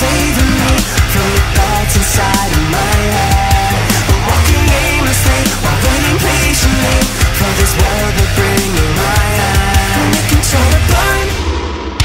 saving me from the thoughts inside of my head. I'm walking aimlessly while waiting patiently for this world to bring in my eyes. I'm looking so blind. That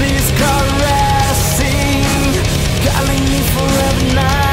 is caressing, calling me forever now.